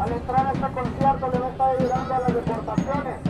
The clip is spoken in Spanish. Al entrar a este concierto le va a estar ayudando a las deportaciones.